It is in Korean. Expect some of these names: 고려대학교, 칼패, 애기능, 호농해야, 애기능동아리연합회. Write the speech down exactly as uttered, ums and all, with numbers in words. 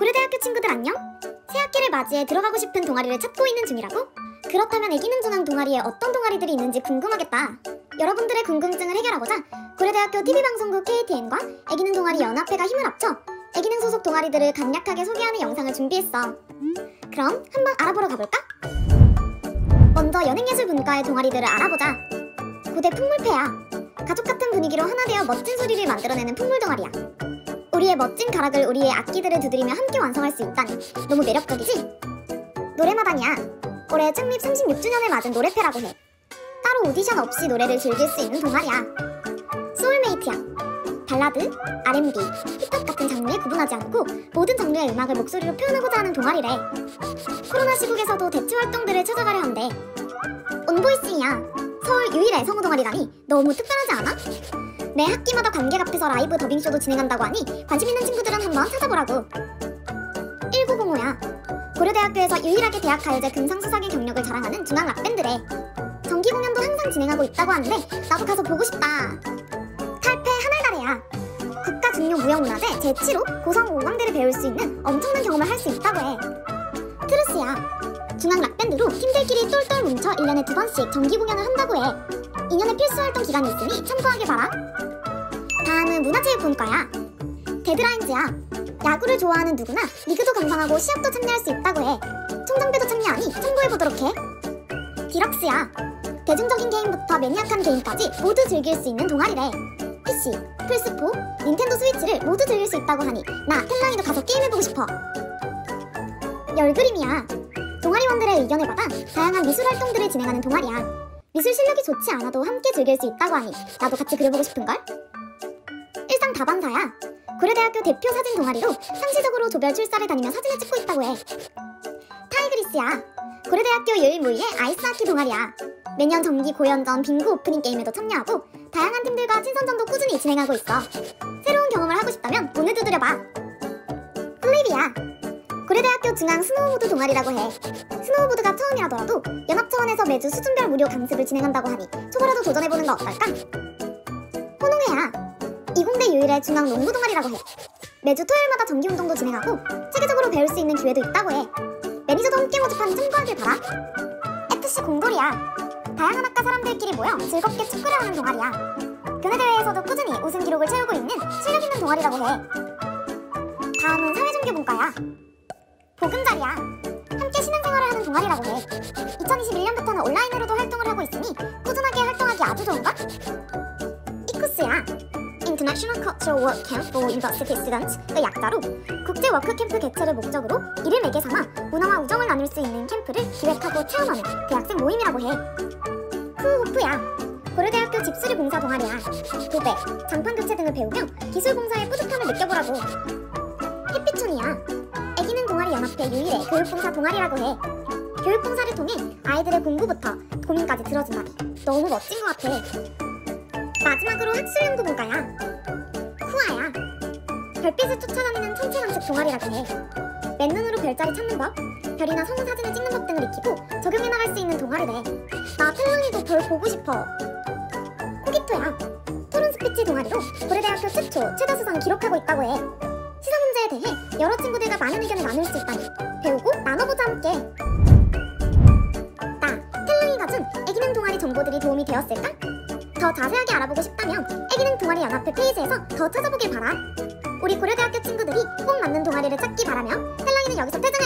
고려대학교 친구들 안녕? 새학기를 맞이해 들어가고 싶은 동아리를 찾고 있는 중이라고? 그렇다면 애기능동아리 동아리에 어떤 동아리들이 있는지 궁금하겠다. 여러분들의 궁금증을 해결하고자 고려대학교 티비방송국 케이티엔과 애기능동아리연합회가 힘을 합쳐 애기능 소속 동아리들을 간략하게 소개하는 영상을 준비했어. 그럼 한번 알아보러 가볼까? 먼저 연예예술분과의 동아리들을 알아보자. 고대 풍물패야. 가족같은 분위기로 하나 되어 멋진 소리를 만들어내는 풍물동아리야. 우리의 멋진 가락을 우리의 악기들을 두드리며 함께 완성할 수 있다니 너무 매력적이지? 노래마당이야. 올해 창립 삼십육 주년을 맞은 노래패라고 해. 따로 오디션 없이 노래를 즐길 수 있는 동아리야. 소울메이트야. 발라드, 알앤비, 힙합 같은 장르에 구분하지 않고 모든 장르의 음악을 목소리로 표현하고자 하는 동아리래. 코로나 시국에서도 대체 활동들을 찾아가려 한대. 온보이싱이야. 서울 유일의 성우 동아리라니 너무 특별하지 않아? 매 학기마다 관객 앞에서 라이브 더빙쇼도 진행한다고 하니 관심 있는 친구들은 한번 찾아보라고. 천구백오야. 고려대학교에서 유일하게 대학 가요제 금상수상의 경력을 자랑하는 중앙 락밴드래. 정기 공연도 항상 진행하고 있다고 하는데 나도 가서 보고 싶다. 칼패 하늘가래야. 국가중요무형문화재 제칠 호 고성오광대를 배울 수 있는 엄청난 경험을 할 수 있다고 해. 트루스야. 중앙 락밴드로 팀들끼리 똘똘 뭉쳐 일 년에 두 번씩 정기 공연을 한다고 해. 이 년의 필수 활동 기간이 있으니 참고하길 바라. 다음은 문화체육분과야. 데드라인즈야. 야구를 좋아하는 누구나 리그도 감상하고 시합도 참여할 수 있다고 해. 총정배도 참여하니 참고해보도록 해. 디럭스야. 대중적인 게임부터 매니악한 게임까지 모두 즐길 수 있는 동아리래. 피씨, 플스포, 닌텐도 스위치를 모두 즐길 수 있다고 하니 나 텔라이도 가서 게임해보고 싶어. 열그림이야. 동아리원들의 의견을 받아 다양한 미술 활동들을 진행하는 동아리야. 미술 실력이 좋지 않아도 함께 즐길 수 있다고 하니 나도 같이 그려보고 싶은걸? 일상 다반사야. 고려대학교 대표 사진 동아리로 상시적으로 조별 출사를 다니며 사진을 찍고 있다고 해. 타이그리스야. 고려대학교 유일무이의 아이스하키 동아리야. 매년 정기 고연전, 빙고 오프닝 게임에도 참여하고 다양한 팀들과 친선전도 꾸준히 진행하고 있어. 새로운 경험을 하고 싶다면 문을 두드려봐. 플립이야. 고려대학교 중앙 스노우보드 동아리라고 해. 스노우보드가 처음이라더라도 연합 차원에서 매주 수준별 무료 강습을 진행한다고 하니 초보라도 도전해보는 거 어떨까? 호농해야. 이공대 유일의 중앙 농구 동아리라고 해. 매주 토요일마다 정기 운동도 진행하고 체계적으로 배울 수 있는 기회도 있다고 해. 매니저도 함께 모집하니 참고하길 바라. 에프씨 공돌이야. 다양한 학과 사람들끼리 모여 즐겁게 축구를 하는 동아리야. 교내 대회에서도 꾸준히 우승 기록을 채우고 있는 실력 있는 동아리라고 해. 다음은 사회종교분과야. 보금자리야. 함께 신앙생활을 하는 동아리라고 해. 이천이십일 년부터는 온라인으로도 활동을 하고 있으니 꾸준하게 활동하기 아주 좋은걸? 이쿠스야. International Cultural Work Camp for University Students의 약자로 국제 워크캠프 개최를 목적으로 이를 매개 삼아 문화와 우정을 나눌 수 있는 캠프를 기획하고 체험하는 대학생 모임이라고 해. 쿠호프야. 고려대학교 집수리 공사 동아리야. 도배, 장판 교체 등을 배우며 기술 공사의 뿌듯함을 느껴보라고. 햇빛촌이야. 연합회 유일의 교육봉사 동아리라고 해. 교육봉사를 통해 아이들의 공부부터 고민까지 들어준다니 너무 멋진 것 같아. 마지막으로 학술연구분과야. 쿠아야. 별빛을 쫓아다니는 천체관측 동아리라고 해. 맨눈으로 별자리 찾는 법, 별이나 성우 사진을 찍는 법 등을 익히고 적용해 나갈 수 있는 동아리래. 나 텔랑이도 별 보고 싶어. 호기토야. 토론 스피치 동아리로 고려대학교 최초 최다 수상 기록하고 있다고 해. 시사 문제에 대해 여러 친구들과 많은 의견을 나눌 수 있다니 배우고 나눠보자 함께. 나, 텔랑이가 준 애기능 동아리 정보들이 도움이 되었을까? 더 자세하게 알아보고 싶다면 애기능 동아리 연합회 페이지에서 더 찾아보길 바라. 우리 고려대학교 친구들이 꼭 맞는 동아리를 찾기 바라며 텔랑이는 여기서 퇴장!